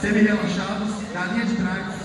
Semi-relaxados, na linha de trás.